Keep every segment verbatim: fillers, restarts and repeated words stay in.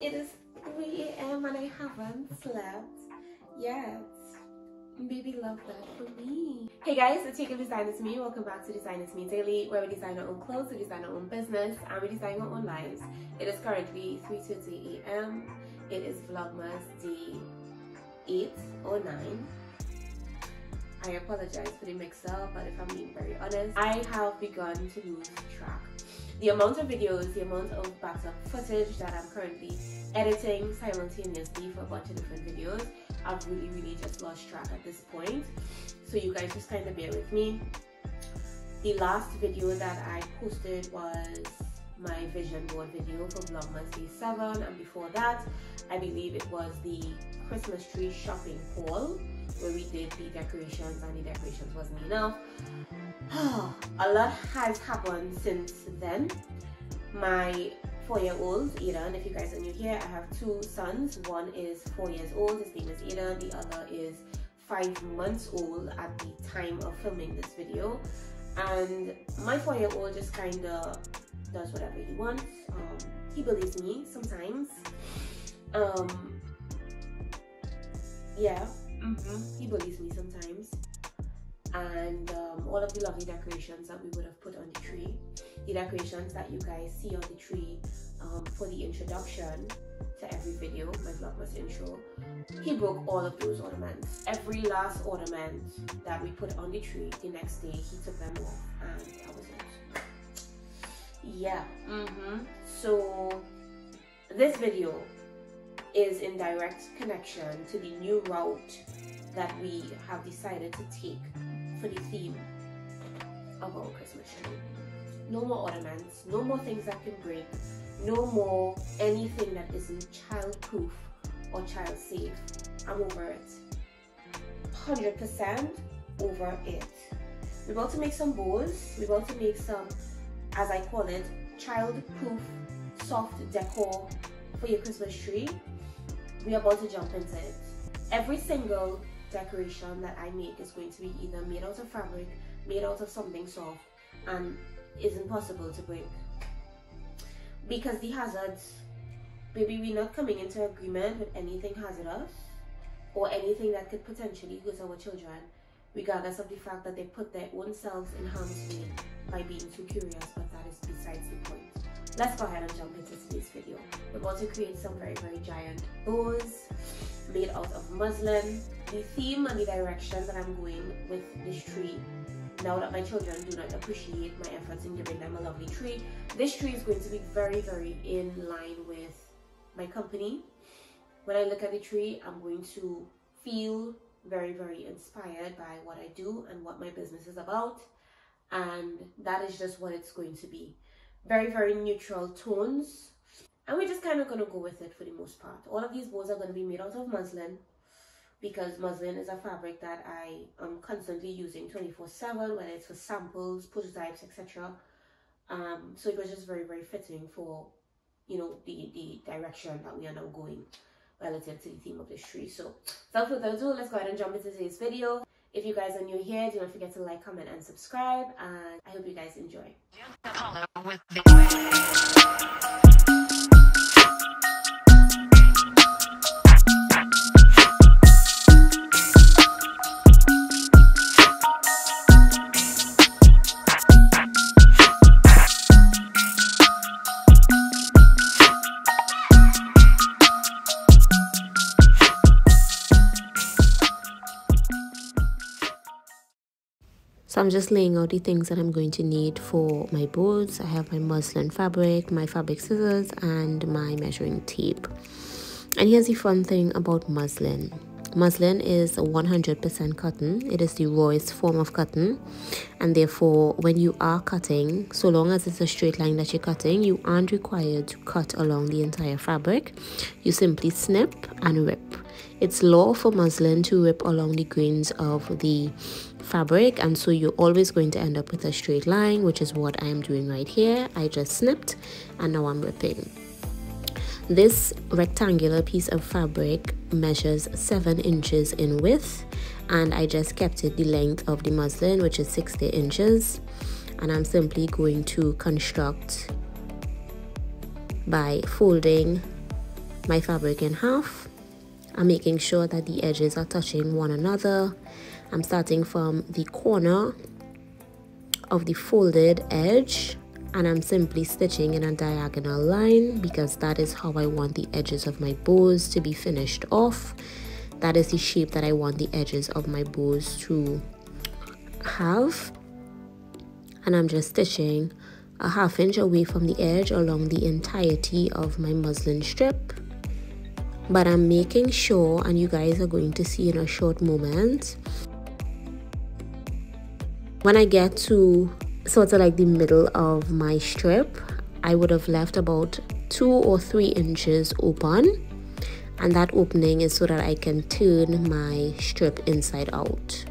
It is three A M and I haven't slept yet. Baby, love that for me. Hey guys, it's your girl Designisme. Welcome back to Designisme Daily, where we design our own clothes, we design our own business, and we design our own lives. It is currently three thirty A M It is Vlogmas day eight or nine. I apologize for the mix-up, but if I'm being very honest, I have begun to lose track. The amount of videos, the amount of backup footage that I'm currently editing simultaneously for a bunch of different videos, I've really, really just lost track at this point. So you guys just kind of bear with me. The last video that I posted was my vision board video for Vlogmas Day seven, and before that, I believe it was the Christmas tree shopping haul, where we did the decorations, and the decorations wasn't enough. A lot has happened since then. My four-year-old Aidan, if you guys are new here, I have two sons. One is four years old, his name is Aidan. The other is five months old at the time of filming this video. And my four-year-old just kind of does whatever he wants. Um, he believes me sometimes. Um, yeah. Mm-hmm. He bullies me sometimes, and um, all of the lovely decorations that we would have put on the tree, the decorations that you guys see on the tree um, for the introduction to every video, my Vlogmas intro, he broke all of those ornaments. Every last ornament that we put on the tree, the next day he took them off, and that was it. Yeah. Mm-hmm. So this video is in direct connection to the new route that we have decided to take for the theme of our Christmas tree. No more ornaments, no more things that can break, no more anything that isn't child-proof or child-safe. I'm over it. one hundred percent over it. We're about to make some bows. We're about to make some, as I call it, child-proof soft decor for your Christmas tree. We're about to jump into it. Every single decoration that I make is going to be either made out of fabric, made out of something soft, and is impossible to break. Because the hazards, baby, we're not coming into agreement with anything hazardous or anything that could potentially hurt our children, regardless of the fact that they put their own selves in harm's way by being too curious, but that is besides the point. Let's go ahead and jump into today's video. We're about to create some very, very giant bows made out of muslin. The theme and the direction that I'm going with this tree, now that my children do not appreciate my efforts in giving them a lovely tree, this tree is going to be very, very in line with my company. When I look at the tree, I'm going to feel very, very inspired by what I do and what my business is about. And that is just what it's going to be. Very, very neutral tones, and we're just kind of going to go with it for the most part. All of these bows are going to be made out of muslin, because muslin is a fabric that I am constantly using twenty-four seven, whether it's for samples, prototypes, etc. Um so it was just very, very fitting for, you know, the the direction that we are now going relative to the theme of this tree. So without further ado, let's go ahead and jump into today's video. If you guys are new here, do not forget to like, comment, and subscribe, and I hope you guys enjoy. So I'm just laying out the things that I'm going to need for my boards. I have my muslin fabric, my fabric scissors, and my measuring tape. And here's the fun thing about muslin. Muslin is one hundred percent cotton. It is the rawest form of cotton, and therefore when you are cutting, so long as it's a straight line that you're cutting, you aren't required to cut along the entire fabric. You simply snip and rip. It's law for muslin to rip along the grains of the fabric, and so you're always going to end up with a straight line, which is what I am doing right here. I just snipped and now I'm ripping. This rectangular piece of fabric measures seven inches in width, and I just kept it the length of the muslin, which is sixty inches, and I'm simply going to construct by folding my fabric in half. I'm making sure that the edges are touching one another. I'm starting from the corner of the folded edge and I'm simply stitching in a diagonal line because that is how I want the edges of my bows to be finished off. That is the shape that I want the edges of my bows to have. And I'm just stitching a half inch away from the edge along the entirety of my muslin strip. But I'm making sure, and you guys are going to see in a short moment, when I get to sort of like the middle of my strip, I would have left about two or three inches open, and that opening is so that I can turn my strip inside out.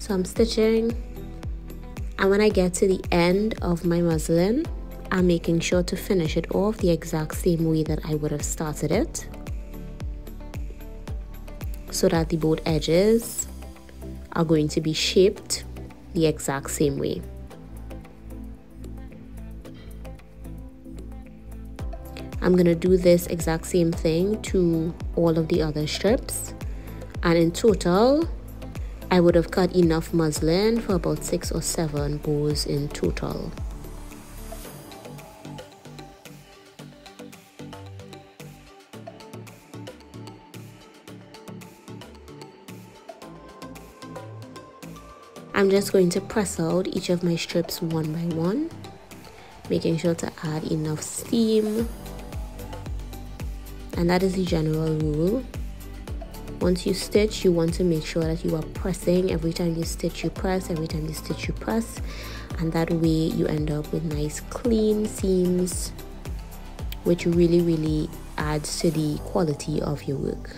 So I'm stitching, and when I get to the end of my muslin, I'm making sure to finish it off the exact same way that I would have started it, so that the both edges are going to be shaped the exact same way. I'm gonna do this exact same thing to all of the other strips, and in total I would have cut enough muslin for about six or seven bows in total. I'm just going to press out each of my strips one by one, making sure to add enough steam. And that is the general rule. Once you stitch, you want to make sure that you are pressing. Every time you stitch, you press. Every time you stitch, you press. And that way you end up with nice clean seams, which really, really adds to the quality of your work.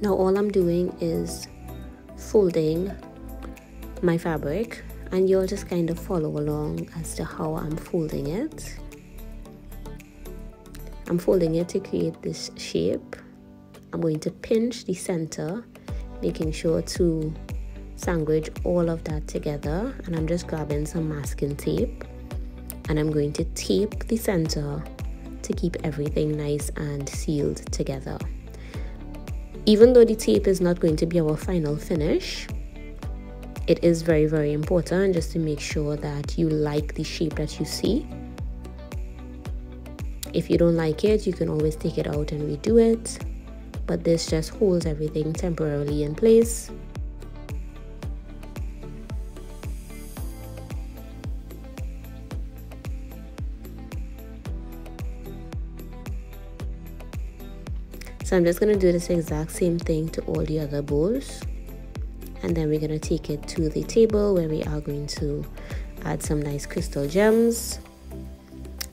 Now all I'm doing is folding my fabric, and you'll just kind of follow along as to how I'm folding it. I'm folding it to create this shape. I'm going to pinch the center, making sure to sandwich all of that together, and I'm just grabbing some masking tape and I'm going to tape the center to keep everything nice and sealed together. Even though the tape is not going to be our final finish, it is very, very important just to make sure that you like the shape that you see. If you don't like it, you can always take it out and redo it, but this just holds everything temporarily in place. So I'm just going to do this exact same thing to all the other bows, and then we're going to take it to the table where we are going to add some nice crystal gems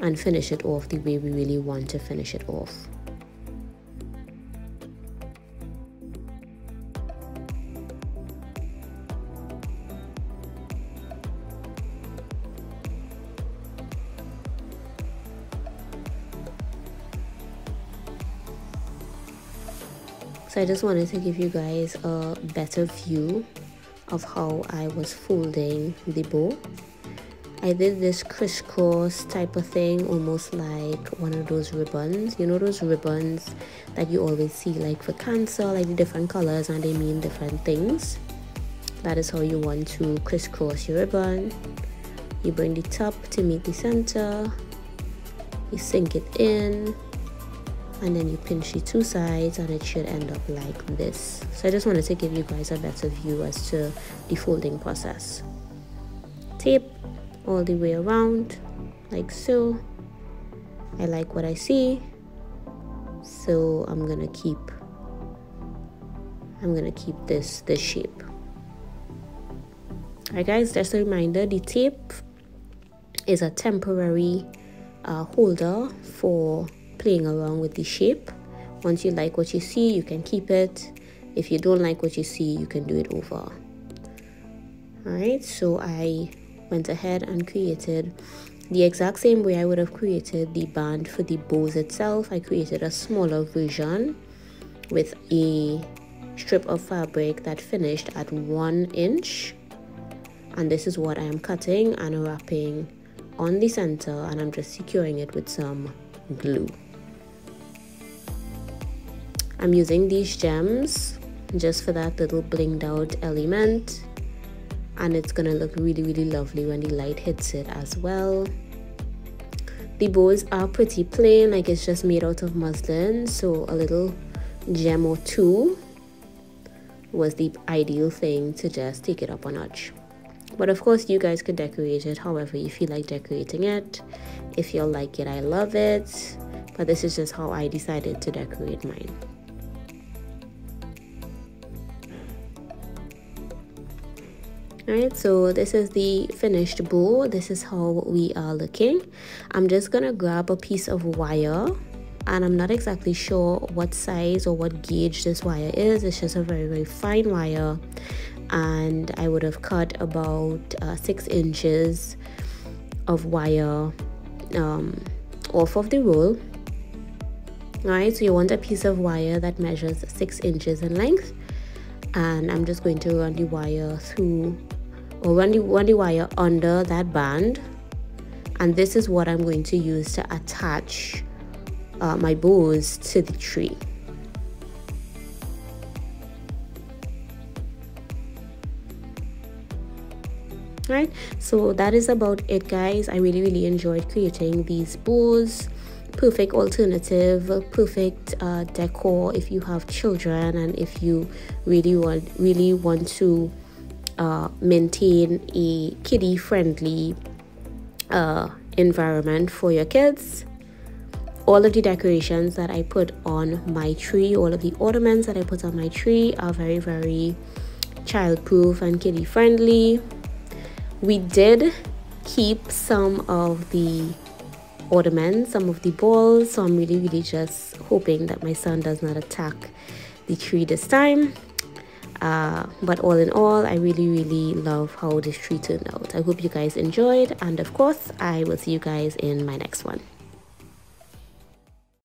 and finish it off the way we really want to finish it off. So I just wanted to give you guys a better view of how I was folding the bow. I did this crisscross type of thing, almost like one of those ribbons. You know those ribbons that you always see like for cancer, like the different colors and they mean different things. That is how you want to crisscross your ribbon. You bring the top to meet the center, you sink it in, and then you pinch the two sides and it should end up like this. So I just wanted to give you guys a better view as to the folding process. Tape all the way around like so. I like what I see, so I'm gonna keep I'm gonna keep this this shape. Alright guys, just a reminder, the tape is a temporary uh, holder for playing around with the shape. Once you like what you see, you can keep it. If you don't like what you see, you can do it over. All right so I went ahead and created the exact same way I would have created the band for the bows itself. I created a smaller version with a strip of fabric that finished at one inch, and this is what I am cutting and wrapping on the center, and I'm just securing it with some glue. I'm using these gems just for that little blinged out element, and it's gonna look really really lovely when the light hits it as well. The bows are pretty plain, like it's just made out of muslin, so a little gem or two was the ideal thing to just take it up a notch. But of course you guys could decorate it however you feel like decorating it. If you'll like it, I love it, but this is just how I decided to decorate mine. Alright, so this is the finished bow. This is how we are looking. I'm just gonna grab a piece of wire, and I'm not exactly sure what size or what gauge this wire is. It's just a very very fine wire, and I would have cut about uh, six inches of wire um, off of the roll. Alright, so you want a piece of wire that measures six inches in length, and I'm just going to run the wire through or run the, run the wire under that band, and this is what I'm going to use to attach uh, my bows to the tree. Right, so that is about it guys. I really really enjoyed creating these bows. Perfect alternative, perfect uh, decor if you have children and if you really want really want to uh, maintain a kiddie friendly uh, environment for your kids. All of the decorations that I put on my tree, all of the ornaments that I put on my tree are very very child proof and kiddie friendly. We did keep some of the ornaments, some of the balls, so I'm really really just hoping that my son does not attack the tree this time. Uh, but all in all, I really really love how this tree turned out. I hope you guys enjoyed, and of course I will see you guys in my next one.